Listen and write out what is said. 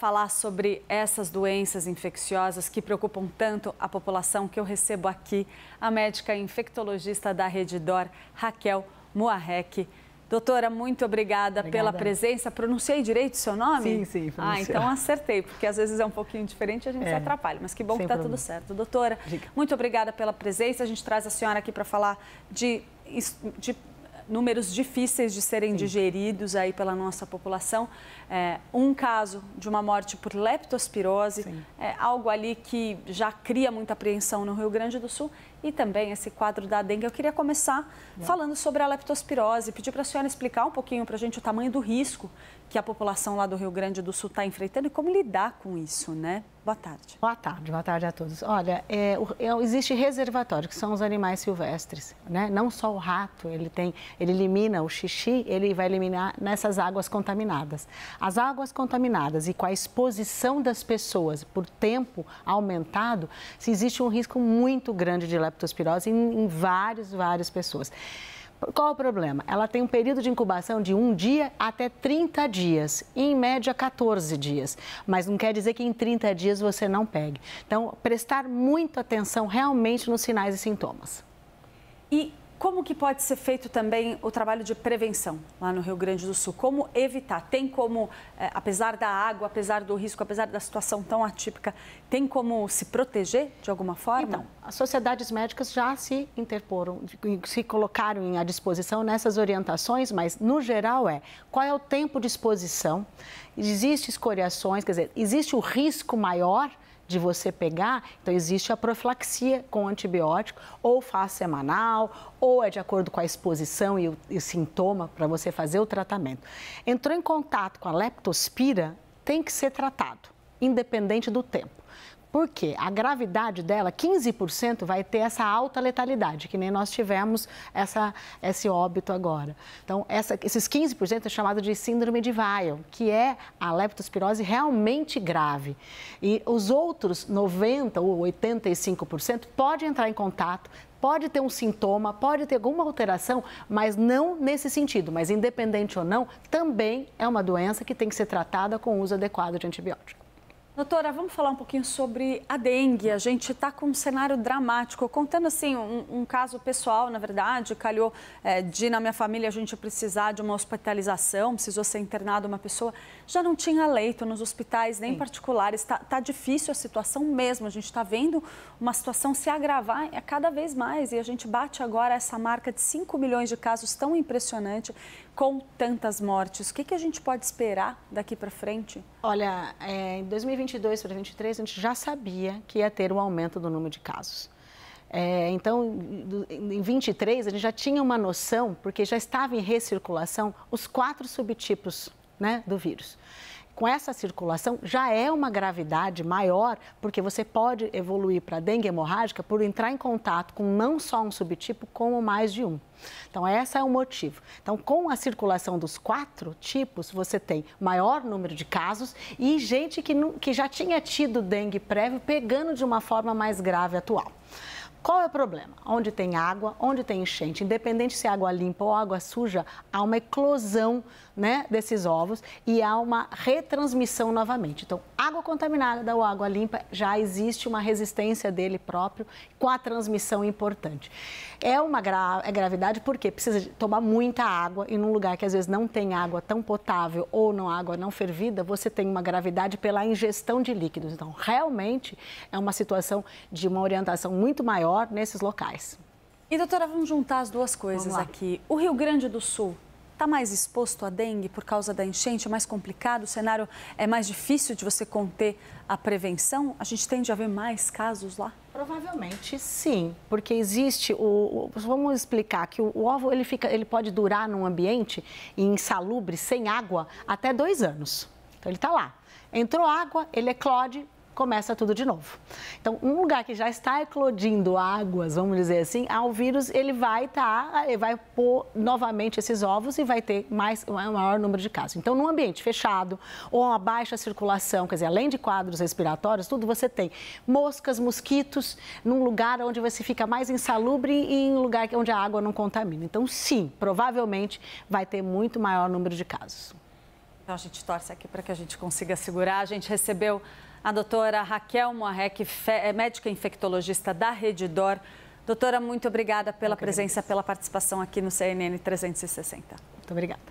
falar sobre essas doenças infecciosas que preocupam tanto a população que eu recebo aqui a médica infectologista da Rede Dor, Raquel Muarrek. Doutora, muito obrigada pela presença. Pronunciei direito o seu nome? Sim, pronunciei. Ah, então acertei, porque às vezes é um pouquinho diferente e a gente se atrapalha, mas que bom que está tudo certo. Doutora, muito obrigada pela presença. A gente traz a senhora aqui para falar de números difíceis de serem digeridos aí pela nossa população. Um caso de uma morte por leptospirose, algo ali que já cria muita apreensão no Rio Grande do Sul, e também esse quadro da dengue. Eu queria começar falando sobre a leptospirose, pedir para a senhora explicar um pouquinho para a gente o tamanho do risco que a população lá do Rio Grande do Sul está enfrentando e como lidar com isso, né? Boa tarde. Boa tarde a todos. Olha, existe reservatório, que são os animais silvestres, né? Não só o rato, ele elimina o xixi, ele vai eliminar nessas águas contaminadas. As águas contaminadas e com a exposição das pessoas por tempo aumentado, existe um risco muito grande de leptospirose em várias pessoas. Qual o problema? Ela tem um período de incubação de 1 dia até 30 dias, em média 14 dias, mas não quer dizer que em 30 dias você não pegue. Então, prestar muita atenção realmente nos sinais e sintomas. E como que pode ser feito também o trabalho de prevenção lá no Rio Grande do Sul? Como evitar? Tem como, apesar da água, apesar do risco, apesar da situação tão atípica, tem como se proteger de alguma forma? Então, as sociedades médicas já se interporam, se colocaram à disposição nessas orientações, mas no geral qual é o tempo de exposição? Existem escoriações, quer dizer, existe o risco maior de você pegar, então existe a profilaxia com antibiótico, ou faz semanal, ou é de acordo com a exposição e o sintoma para você fazer o tratamento. Entrou em contato com a leptospira, tem que ser tratado, independente do tempo. Porque a gravidade dela, 15%, vai ter essa alta letalidade, que nem nós tivemos esse óbito agora. Então, esses 15% é chamado de síndrome de Weil, que é a leptospirose realmente grave. E os outros 90% ou 85% pode entrar em contato, pode ter um sintoma, pode ter alguma alteração, mas não nesse sentido. Mas independente ou não, também é uma doença que tem que ser tratada com o uso adequado de antibiótico. Doutora, vamos falar um pouquinho sobre a dengue. A gente está com um cenário dramático. Contando assim um caso pessoal, na verdade, calhou de na minha família a gente precisar de uma hospitalização, precisou ser internada uma pessoa, já não tinha leito nos hospitais, nem particulares. Tá difícil a situação mesmo. A gente está vendo uma situação se agravar cada vez mais e a gente bate agora essa marca de 5 milhões de casos tão impressionante, com tantas mortes. O que a gente pode esperar daqui para frente? Olha, em 2022 para 2023, a gente já sabia que ia ter um aumento do número de casos. Então, em 2023, a gente já tinha uma noção, porque já estava em recirculação os 4 subtipos, né, do vírus. Com essa circulação, já é uma gravidade maior, porque você pode evoluir para dengue hemorrágica por entrar em contato com não só um subtipo, como mais de um. Então, esse é o motivo. Então, com a circulação dos 4 tipos, você tem maior número de casos e gente que já tinha tido dengue prévio pegando de uma forma mais grave atual. Qual é o problema? Onde tem água, onde tem enchente, independente se é água limpa ou água suja, há uma eclosão, né, desses ovos e há uma retransmissão novamente. Então, água contaminada ou água limpa, já existe uma resistência dele próprio com a transmissão importante. É uma gravidade porque precisa tomar muita água e num lugar que às vezes não tem água tão potável ou não água não fervida, você tem uma gravidade pela ingestão de líquidos. Então, realmente é uma situação de uma orientação muito maior nesses locais. E doutora, vamos juntar as duas coisas aqui. O Rio Grande do Sul está mais exposto à dengue por causa da enchente, é mais complicado, o cenário é mais difícil de você conter a prevenção? A gente tende a ver mais casos lá? Provavelmente sim, porque existe vamos explicar que o ovo ele pode durar num ambiente insalubre, sem água, até 2 anos. Então ele está lá. Entrou água, ele eclode, começa tudo de novo. Então, um lugar que já está eclodindo águas, vamos dizer assim, o vírus ele vai pôr novamente esses ovos e vai ter um maior número de casos. Então, num ambiente fechado ou uma baixa circulação, quer dizer, além de quadros respiratórios, tudo você tem moscas, mosquitos, num lugar onde você fica mais insalubre e em lugar onde a água não contamina. Então, sim, provavelmente vai ter muito maior número de casos. Então a gente torce aqui para que a gente consiga segurar. A gente recebeu a doutora Raquel Muarrek, médica infectologista da Rede Dor. Doutora, muito obrigada pela presença, pela participação aqui no CNN 360. Muito obrigada.